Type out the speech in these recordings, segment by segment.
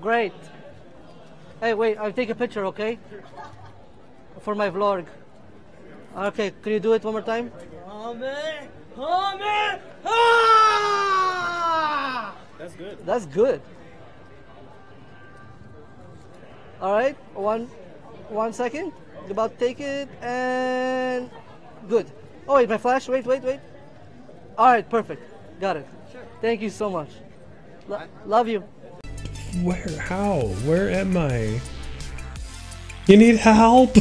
Great. Hey, wait, I'll take a picture, okay? For my vlog. Okay, can you do it one more time? Ah! That's good. That's good. All right, one second. About to take it and good. Oh wait, my flash. Wait. All right, perfect. Got it. Sure. Thank you so much. Love you. Where? How? Where am I? You need help? I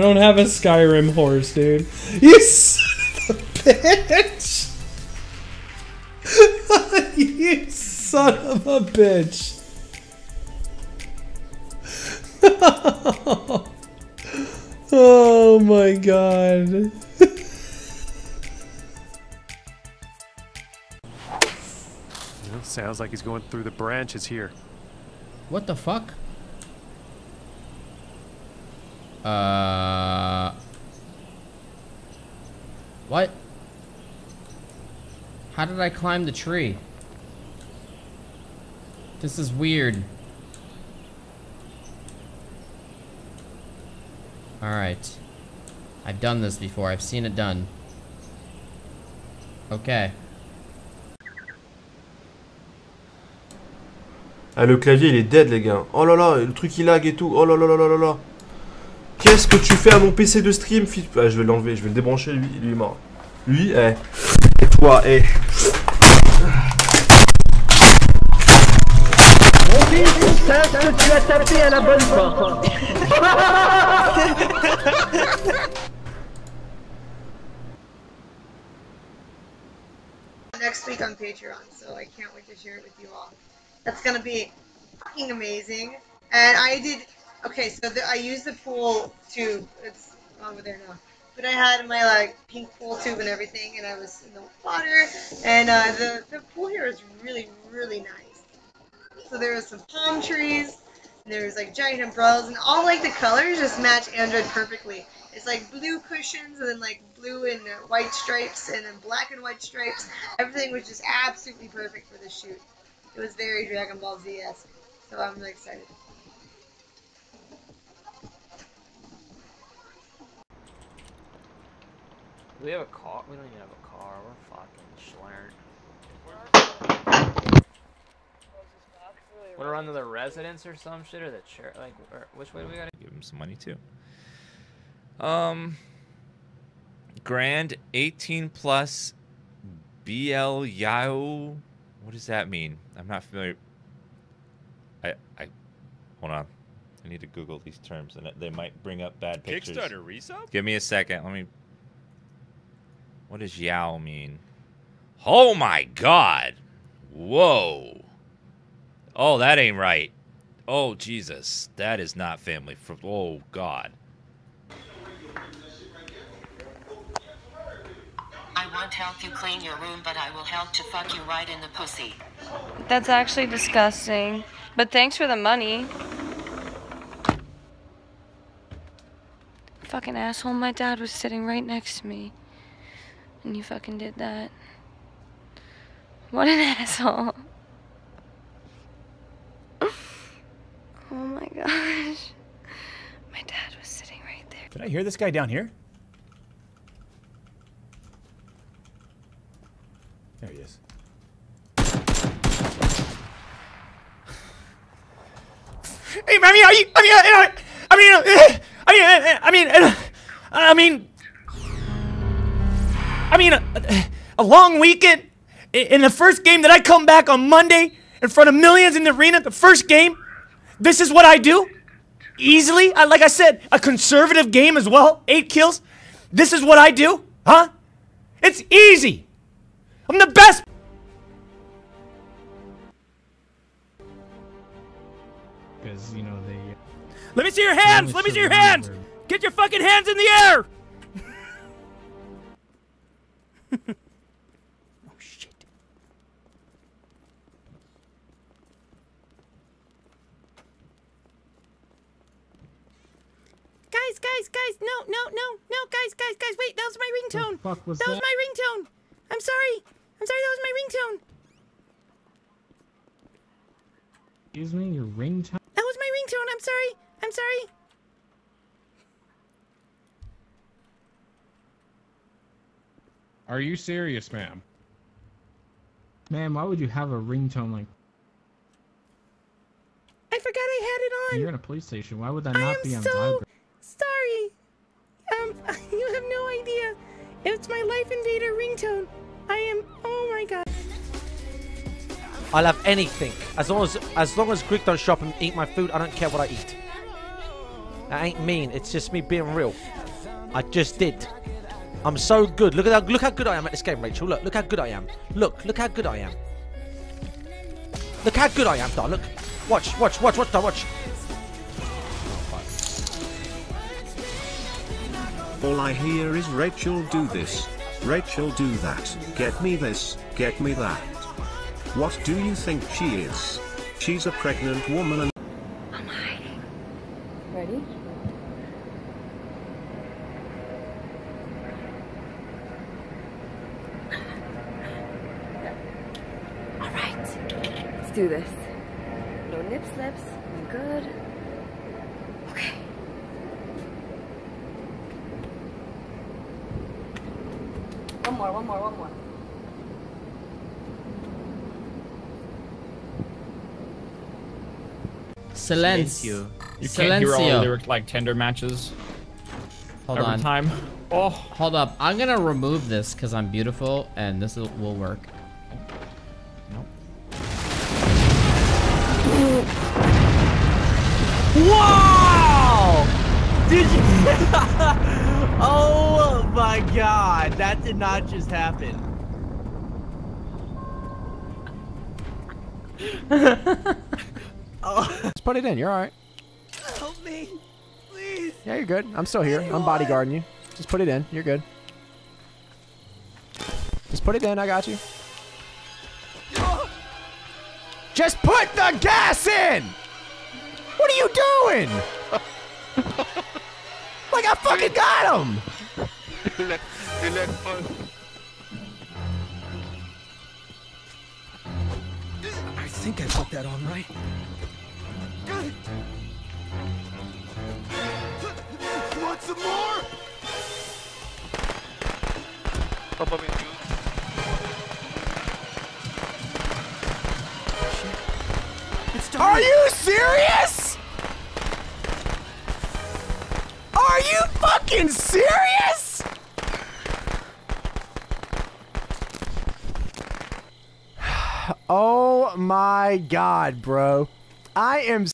don't have a Skyrim horse, dude. You son of a bitch! You son of a bitch! Oh my god. Well, sounds like he's going through the branches here. What the fuck? What? How did I climb the tree? This is weird. Alright. I've done this before. I've seen it done. Okay. Ah, le clavier il est dead les gars. Oh là là, le truc il lag et tout. Oh là là là là là là. Qu'est-ce que tu fais à mon PC de stream, fils? Ah, je vais l'enlever, je vais le débrancher, lui est mort. Lui, eh. Et toi, eh. Mon fils, tu l'as tapé à la bonne porte. Next week on Patreon, so I can't wait to share it with you all. That's gonna be fucking amazing. And I did... Okay, so I used the pool tube. It's over there now. But I had my like pink pool tube and everything, and I was in the water. And the pool here is really, really nice. So there was some palm trees, and there was like giant umbrellas, and all like the colors just match Android perfectly. It's like blue cushions, and then like blue and white stripes, and then black and white stripes. Everything was just absolutely perfect for the shoot. It was very Dragon Ball Z-esque, so I'm really excited. Do we have a car? We don't even have a car. We're fucking schlert. Wanna run to the residence or some shit, or the chair? Like, or which way do we gotta give him some money too? Grand 18 plus BL Yao. What does that mean? I'm not familiar. I hold on. I need to Google these terms, and they might bring up bad pictures. Kickstarter resub? Give me a second. Let me. What does Yao mean? Oh my god! Whoa! Oh, that ain't right. Oh, Jesus. That is not family. Oh, God. I won't help you clean your room, but I will help to fuck you right in the pussy. That's actually disgusting. But thanks for the money. Fucking asshole, my dad was sitting right next to me. And you fucking did that. What an asshole. Oh my gosh. My dad was sitting right there. Did I hear this guy down here? There he is. Hey, a long weekend, in the first game that I come back on Monday in front of millions in the arena, the first game, this is what I do, easily, like I said, a conservative game as well, 8 kills, this is what I do, huh? It's easy, I'm the best! Because, you know, they... Let me see your hands, let me see your hands! Get your fucking hands in the air! Oh shit. Guys, no, guys, wait, that was my ringtone. What the fuck was that? That was my ringtone. I'm sorry, that was my ringtone. Excuse me, your ringtone? That was my ringtone. I'm sorry. I'm sorry. Are you serious, ma'am? Ma'am, why would you have a ringtone like? I forgot I had it on. You're in a police station. Why would that not be on vibrate? Sorry. You have no idea. It's my Life Invader ringtone. I am. Oh my god. I'll have anything as long as Greek don't shop and eat my food. I don't care what I eat. That ain't mean. It's just me being real. I just did. I'm so good. Look how good I am at this game, Rachel. Look how good I am. Look how good I am. Look how good I am, Dar. Look. Watch, Dar. Watch. All I hear is Rachel do this. Rachel do that. Get me this. Get me that. What do you think she is? She's a pregnant woman and I'm hiding. Ready? Do this. No nip slips. I'm good. Okay. One more. Silencio. You can't hear all lyric like Tinder matches. Hold on. Time. Oh. Hold up. I'm gonna remove this because I'm beautiful and this will work. Wow! Did you? Oh my god, that did not just happen. Oh. Just put it in, you're alright. Help me, please. Yeah, you're good. I'm still here. I'm bodyguarding you. Just put it in, you're good. Just put it in, I got you. Just put the gas in! What are you doing? Like I fucking got him! Isn't that fun? I think I put that on right. Want some more? Are you serious? Are you fucking serious? Oh my god, bro. I am